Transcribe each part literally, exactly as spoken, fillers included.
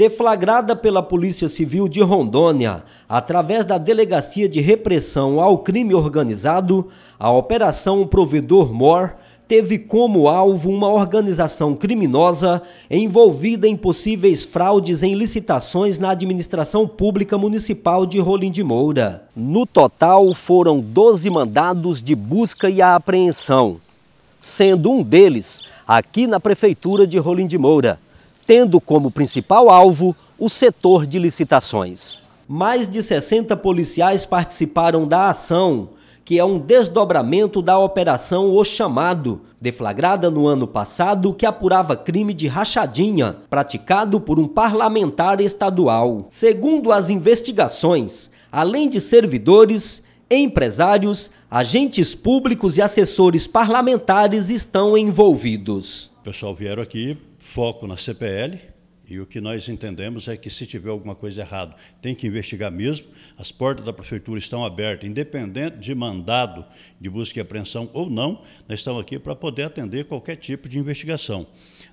deflagrada pela Polícia Civil de Rondônia, através da Delegacia de Repressão ao Crime Organizado, a Operação Provedor Mor teve como alvo uma organização criminosa envolvida em possíveis fraudes em licitações na administração pública municipal de Rolim de Moura. No total, foram doze mandados de busca e apreensão, sendo um deles aqui na prefeitura de Rolim de Moura, tendo como principal alvo o setor de licitações. Mais de sessenta policiais participaram da ação, que é um desdobramento da Operação O Chamado, deflagrada no ano passado, que apurava crime de rachadinha, praticado por um parlamentar estadual. Segundo as investigações, além de servidores, empresários, agentes públicos e assessores parlamentares estão envolvidos. O pessoal vieram aqui, foco na C P L, e o que nós entendemos é que se tiver alguma coisa errada, tem que investigar mesmo. As portas da prefeitura estão abertas, independente de mandado de busca e apreensão ou não, nós estamos aqui para poder atender qualquer tipo de investigação.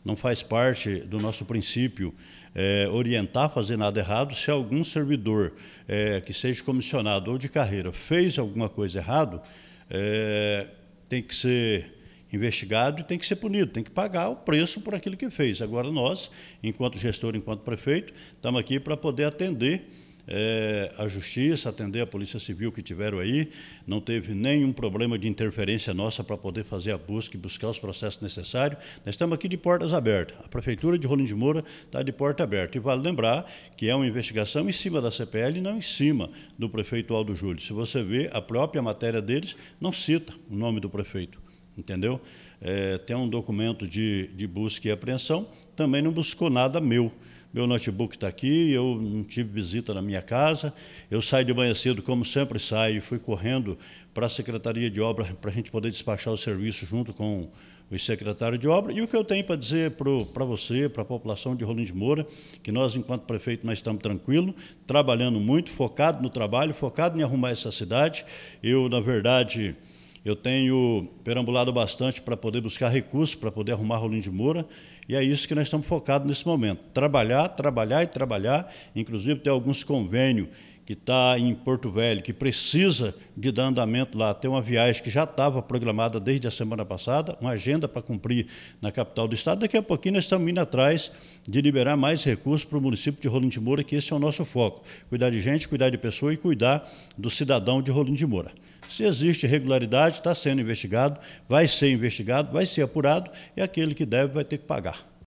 Não faz parte do nosso princípio é, orientar a fazer nada errado. Se algum servidor é, que seja comissionado ou de carreira fez alguma coisa errada, é, tem que ser investigado e tem que ser punido, tem que pagar o preço por aquilo que fez. Agora nós, enquanto gestor, enquanto prefeito, estamos aqui para poder atender é, a justiça, atender a Polícia Civil que tiveram aí. Não teve nenhum problema de interferência nossa para poder fazer a busca e buscar os processos necessários. Nós estamos aqui de portas abertas. A Prefeitura de Rolim de Moura está de porta aberta. E vale lembrar que é uma investigação em cima da C P L e não em cima do prefeito Aldo Júlio. Se você vê, a própria matéria deles não cita o nome do prefeito. Entendeu? É, tem um documento de, de busca e apreensão, também não buscou nada meu. Meu notebook está aqui, eu não tive visita na minha casa, eu saio de manhã cedo, como sempre saio, fui correndo para a Secretaria de Obra para a gente poder despachar o serviço junto com o secretário de Obra. E o que eu tenho para dizer para você, para a população de Rolim de Moura, que nós, enquanto prefeito, nós estamos tranquilos, trabalhando muito, focado no trabalho, focado em arrumar essa cidade. Eu, na verdade... Eu tenho perambulado bastante para poder buscar recursos, para poder arrumar Rolim de Moura, e é isso que nós estamos focados nesse momento. Trabalhar, trabalhar e trabalhar, inclusive tem alguns convênios que está em Porto Velho, que precisa de dar andamento lá. Tem uma viagem que já estava programada desde a semana passada, uma agenda para cumprir na capital do estado. Daqui a pouquinho nós estamos indo atrás de liberar mais recursos para o município de Rolim de Moura, que esse é o nosso foco. Cuidar de gente, cuidar de pessoa e cuidar do cidadão de Rolim de Moura. Se existe irregularidade, está sendo investigado, vai ser investigado, vai ser apurado, e aquele que deve vai ter que pagar.